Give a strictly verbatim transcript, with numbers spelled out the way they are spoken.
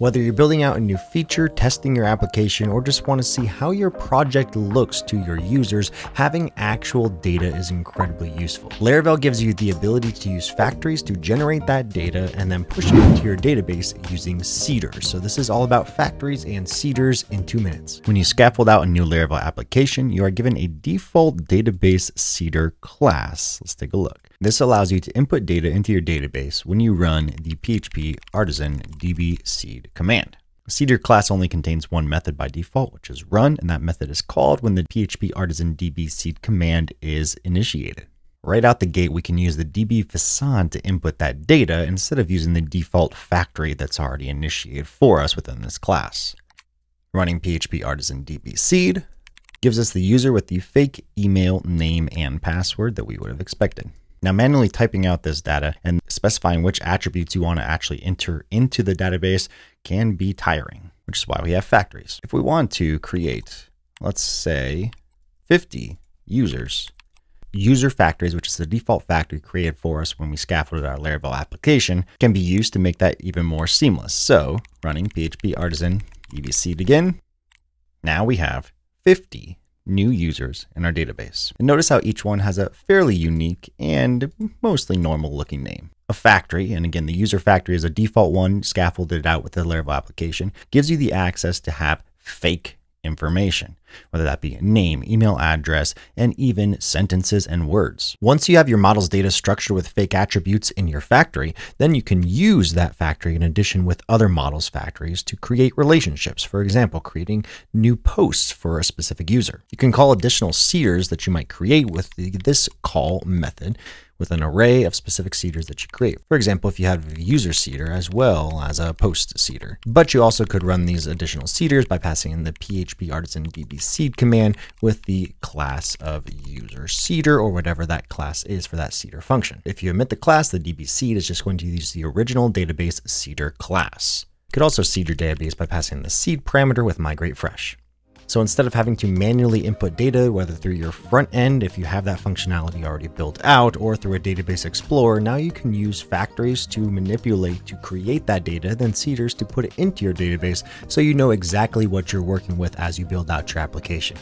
Whether you're building out a new feature, testing your application, or just want to see how your project looks to your users, having actual data is incredibly useful. Laravel gives you the ability to use factories to generate that data and then push it into your database using seeders. So this is all about factories and seeders in two minutes. When you scaffold out a new Laravel application, you are given a default database seeder class. Let's take a look. This allows you to input data into your database when you run the P H P Artisan D B seed command. The seeder class only contains one method by default, which is run, and that method is called when the P H P Artisan D B seed command is initiated. Right out the gate, we can use the D B Façon to input that data instead of using the default factory that's already initiated for us within this class. Running P H P Artisan D B seed gives us the user with the fake email name and password that we would have expected. Now, manually typing out this data and specifying which attributes you want to actually enter into the database can be tiring, which is why we have factories. If we want to create, let's say, fifty users, user factories, which is the default factory created for us when we scaffolded our Laravel application, can be used to make that even more seamless. So running P H P Artisan D B seed again, now we have fifty new users in our database. And notice how each one has a fairly unique and mostly normal looking name. A factory, and again, the user factory is a default one scaffolded out with the Laravel application, gives you the access to have fake information, whether that be name, email address, and even sentences and words. Once you have your model's data structured with fake attributes in your factory, then you can use that factory in addition with other models' factories to create relationships. For example, creating new posts for a specific user. You can call additional seeders that you might create with the, this call method with an array of specific seeders that you create. For example, if you have a user seeder as well as a post seeder, but you also could run these additional seeders by passing in the P H P Artisan D B seed command with the class of user seeder or whatever that class is for that seeder function. If you omit the class, the D B seed is just going to use the original database seeder class. You could also seed your database by passing the seed parameter with migrate fresh. So instead of having to manually input data, whether through your front end, if you have that functionality already built out, or through a database explorer, now you can use factories to manipulate, to create that data, then seeders to put it into your database so you know exactly what you're working with as you build out your application.